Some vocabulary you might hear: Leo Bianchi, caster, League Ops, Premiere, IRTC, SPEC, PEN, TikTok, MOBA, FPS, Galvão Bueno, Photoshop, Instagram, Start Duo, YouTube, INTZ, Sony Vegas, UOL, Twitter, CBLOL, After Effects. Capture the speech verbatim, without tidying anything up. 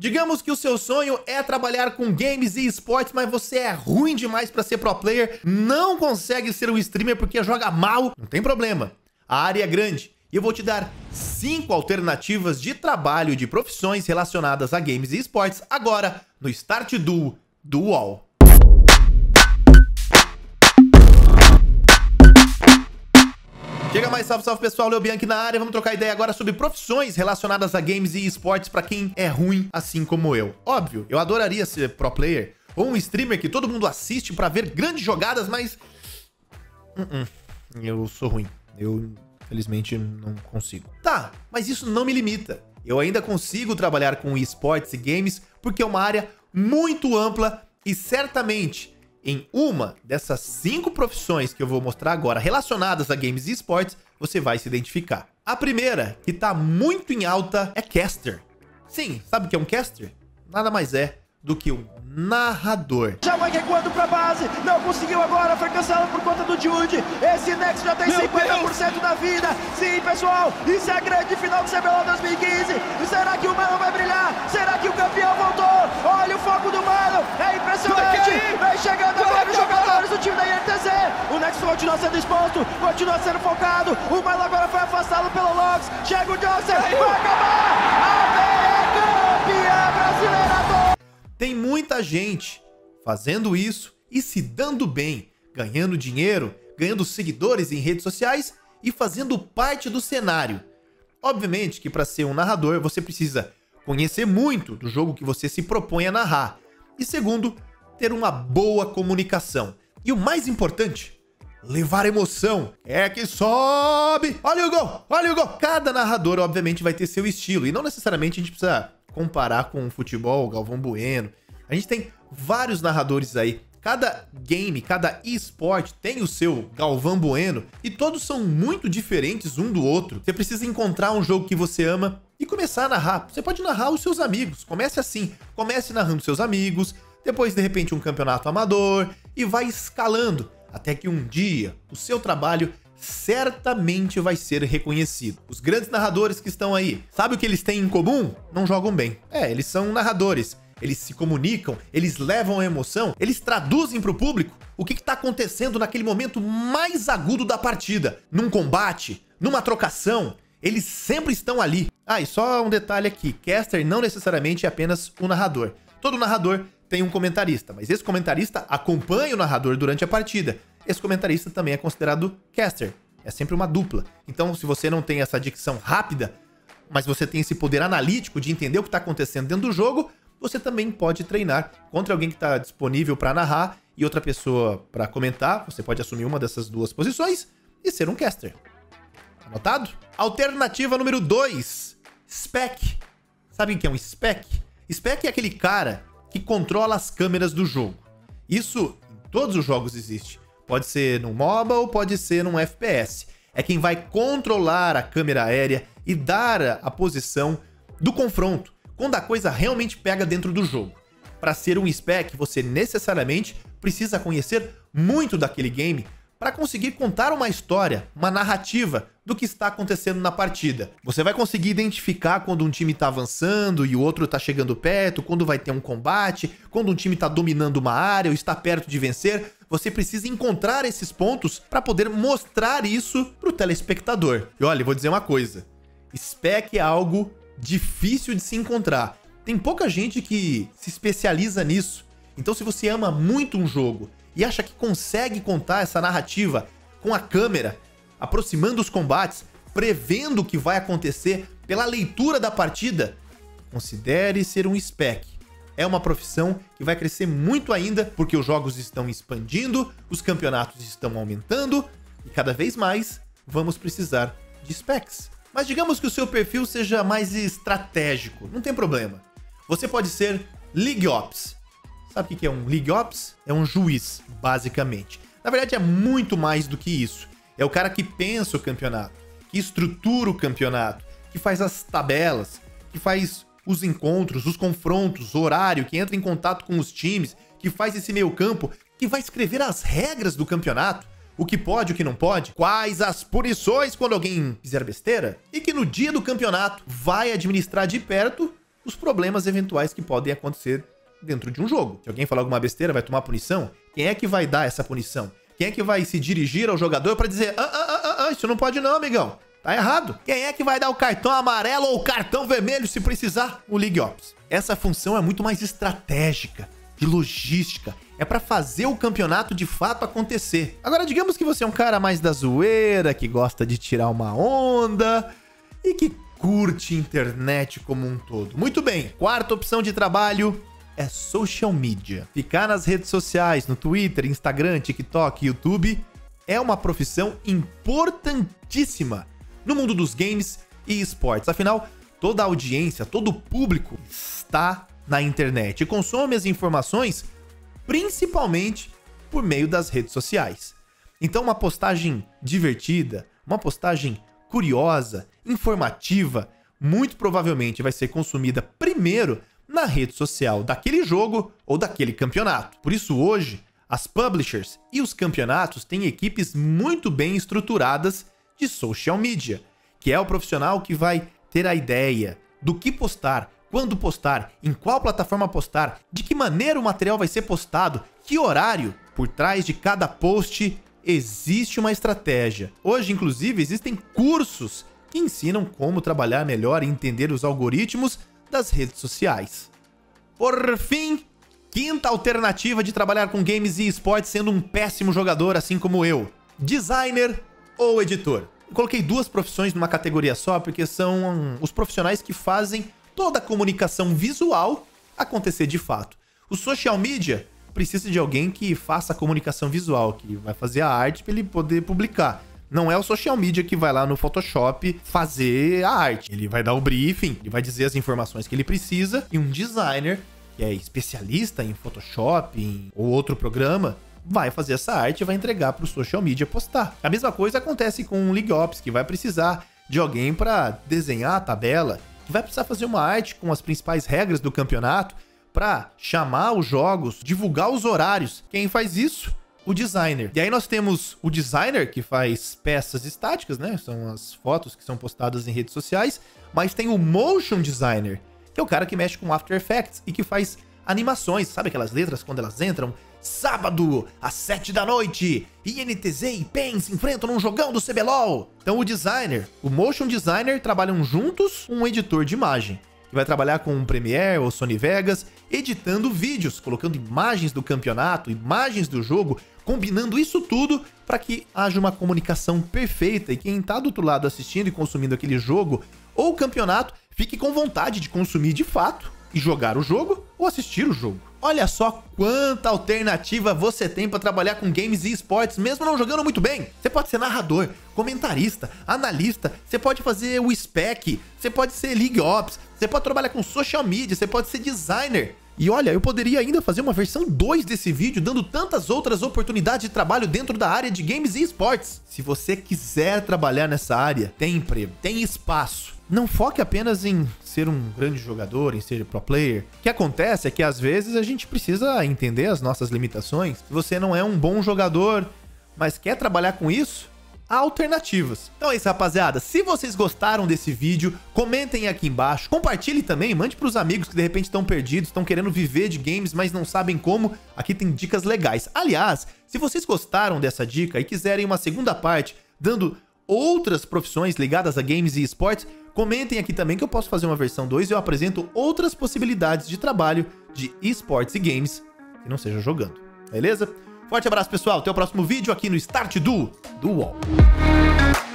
Digamos que o seu sonho é trabalhar com games e esportes, mas você é ruim demais para ser pro player, não consegue ser um streamer porque joga mal, não tem problema. A área é grande e eu vou te dar cinco alternativas de trabalho e de profissões relacionadas a games e esportes agora no Start Duo do U O L. Chega mais, salve, salve pessoal, Leo Bianchi na área. Vamos trocar ideia agora sobre profissões relacionadas a games e esportes pra quem é ruim, assim como eu. Óbvio, eu adoraria ser pro player ou um streamer que todo mundo assiste pra ver grandes jogadas, mas... Uh-uh. Eu sou ruim. Eu, felizmente, não consigo. Tá, mas isso não me limita. Eu ainda consigo trabalhar com esportes e games porque é uma área muito ampla e certamente... Em uma dessas cinco profissões que eu vou mostrar agora relacionadas a games e esportes, você vai se identificar. A primeira, que tá muito em alta, é caster. Sim, sabe o que é um caster? Nada mais é do que um narrador. Já vai recuando pra base, não conseguiu agora, foi cancelado por conta do Jude. Esse Nex já tem Meu cinquenta por cento Deus. Da vida. Sim, pessoal, isso é a grande final do C B L O L dois mil e quinze. Será que o Mano vai brilhar? Será que o campeão voltou? Olha o foco do Mano, é impressionante. Vem chegando agora os jogadores do time da I R T C. O Nex continua sendo exposto, continua sendo focado. O Mano agora foi afastado pelo Logs. Chega o Johnson, vai acabar. A B é campeã brasileira. Tem muita gente fazendo isso e se dando bem, ganhando dinheiro, ganhando seguidores em redes sociais e fazendo parte do cenário. Obviamente que para ser um narrador você precisa conhecer muito do jogo que você se propõe a narrar. E segundo, ter uma boa comunicação. E o mais importante, levar emoção. É que sobe! Olha o gol! Olha o gol! Cada narrador obviamente vai ter seu estilo e não necessariamente a gente precisa... comparar com o futebol, Galvão Bueno. A gente tem vários narradores aí. Cada game, cada esporte tem o seu Galvão Bueno e todos são muito diferentes um do outro. Você precisa encontrar um jogo que você ama e começar a narrar. Você pode narrar os seus amigos. Comece assim. Comece narrando seus amigos, depois de repente um campeonato amador e vai escalando até que um dia o seu trabalho certamente vai ser reconhecido. Os grandes narradores que estão aí, sabe o que eles têm em comum? Não jogam bem. É, eles são narradores, eles se comunicam, eles levam a emoção, eles traduzem para o público o que está acontecendo naquele momento mais agudo da partida, num combate, numa trocação, eles sempre estão ali. Ah, e só um detalhe aqui, caster não necessariamente é apenas o narrador. Todo narrador tem um comentarista, mas esse comentarista acompanha o narrador durante a partida. Esse comentarista também é considerado caster. É sempre uma dupla. Então, se você não tem essa dicção rápida, mas você tem esse poder analítico de entender o que está acontecendo dentro do jogo, você também pode treinar contra alguém que está disponível para narrar e outra pessoa para comentar. Você pode assumir uma dessas duas posições e ser um caster. Anotado? Alternativa número dois. SPEC. Sabe o que é um SPEC? SPEC é aquele cara que controla as câmeras do jogo. Isso em todos os jogos existe. Pode ser num MOBA ou pode ser num F P S. É quem vai controlar a câmera aérea e dar a posição do confronto, quando a coisa realmente pega dentro do jogo. Para ser um SPEC, você necessariamente precisa conhecer muito daquele game para conseguir contar uma história, uma narrativa do que está acontecendo na partida. Você vai conseguir identificar quando um time está avançando e o outro está chegando perto, quando vai ter um combate, quando um time está dominando uma área ou está perto de vencer. Você precisa encontrar esses pontos para poder mostrar isso para o telespectador. E olha, vou dizer uma coisa. SPEC é algo difícil de se encontrar. Tem pouca gente que se especializa nisso. Então, se você ama muito um jogo e acha que consegue contar essa narrativa com a câmera, aproximando os combates, prevendo o que vai acontecer pela leitura da partida, considere ser um SPEC. É uma profissão que vai crescer muito ainda, porque os jogos estão expandindo, os campeonatos estão aumentando e cada vez mais vamos precisar de specs. Mas digamos que o seu perfil seja mais estratégico, não tem problema. Você pode ser League Ops. Sabe o que é um League Ops? É um juiz, basicamente. Na verdade é muito mais do que isso. É o cara que pensa o campeonato, que estrutura o campeonato, que faz as tabelas, que faz... os encontros, os confrontos, o horário, que entra em contato com os times, que faz esse meio campo, que vai escrever as regras do campeonato, o que pode, o que não pode, quais as punições quando alguém fizer besteira, e que no dia do campeonato vai administrar de perto os problemas eventuais que podem acontecer dentro de um jogo. Se alguém falar alguma besteira, vai tomar punição? Quem é que vai dar essa punição? Quem é que vai se dirigir ao jogador para dizer ah, ah, ah, ah, isso não pode não, amigão, tá errado? Quem é que vai dar o cartão amarelo ou o cartão vermelho se precisar? O League Ops. Essa função é muito mais estratégica, de logística. É pra fazer o campeonato de fato acontecer. Agora, digamos que você é um cara mais da zoeira, que gosta de tirar uma onda e que curte internet como um todo. Muito bem, quarta opção de trabalho é social media. Ficar nas redes sociais, no Twitter, Instagram, TikTok, YouTube, é uma profissão importantíssima no mundo dos games e esportes. Afinal, toda a audiência, todo o público está na internet e consome as informações principalmente por meio das redes sociais. Então, uma postagem divertida, uma postagem curiosa, informativa, muito provavelmente vai ser consumida primeiro na rede social daquele jogo ou daquele campeonato. Por isso, hoje, as publishers e os campeonatos têm equipes muito bem estruturadas de social media, que é o profissional que vai ter a ideia do que postar, quando postar, em qual plataforma postar, de que maneira o material vai ser postado, que horário. Por trás de cada post existe uma estratégia. Hoje, inclusive, existem cursos que ensinam como trabalhar melhor e entender os algoritmos das redes sociais. Por fim, quinta alternativa de trabalhar com games e esportes sendo um péssimo jogador, assim como eu: designer ou editor. Eu coloquei duas profissões numa categoria só porque são os profissionais que fazem toda a comunicação visual acontecer de fato. O social media precisa de alguém que faça a comunicação visual, que vai fazer a arte para ele poder publicar. Não é o social media que vai lá no Photoshop fazer a arte. Ele vai dar o briefing, ele vai dizer as informações que ele precisa, e um designer, que é especialista em Photoshop em, ou outro programa, vai fazer essa arte e vai entregar para o social media postar. A mesma coisa acontece com o League Ops, que vai precisar de alguém para desenhar a tabela, que vai precisar fazer uma arte com as principais regras do campeonato para chamar os jogos, divulgar os horários. Quem faz isso? O designer. E aí nós temos o designer, que faz peças estáticas, né? São as fotos que são postadas em redes sociais. Mas tem o motion designer, que é o cara que mexe com After Effects e que faz animações. Sabe aquelas letras quando elas entram? Sábado, às sete da noite, I N T Z e P E N se enfrentam num jogão do C B L O L. Então o designer, o motion designer, trabalham juntos com um editor de imagem, que vai trabalhar com um Premiere ou Sony Vegas, editando vídeos, colocando imagens do campeonato, imagens do jogo, combinando isso tudo para que haja uma comunicação perfeita e quem está do outro lado assistindo e consumindo aquele jogo ou campeonato fique com vontade de consumir de fato e jogar o jogo ou assistir o jogo. Olha só quanta alternativa você tem para trabalhar com games e esportes, mesmo não jogando muito bem. Você pode ser narrador, comentarista, analista, você pode fazer o S P E C, você pode ser League Ops, você pode trabalhar com social media, você pode ser designer. E olha, eu poderia ainda fazer uma versão dois desse vídeo, dando tantas outras oportunidades de trabalho dentro da área de games e esportes. Se você quiser trabalhar nessa área, tem emprego, tem espaço. Não foque apenas em ser um grande jogador, em ser pro player. O que acontece é que às vezes a gente precisa entender as nossas limitações. Se você não é um bom jogador, mas quer trabalhar com isso, há alternativas. Então é isso, rapaziada. Se vocês gostaram desse vídeo, comentem aqui embaixo, compartilhe também, mande pros amigos que de repente estão perdidos, estão querendo viver de games, mas não sabem como. Aqui tem dicas legais. Aliás, se vocês gostaram dessa dica e quiserem uma segunda parte, dando outras profissões ligadas a games e esportes, comentem aqui também que eu posso fazer uma versão dois e eu apresento outras possibilidades de trabalho de esportes e games que não seja jogando, beleza? Forte abraço, pessoal. Até o próximo vídeo aqui no Start Duo do U O L.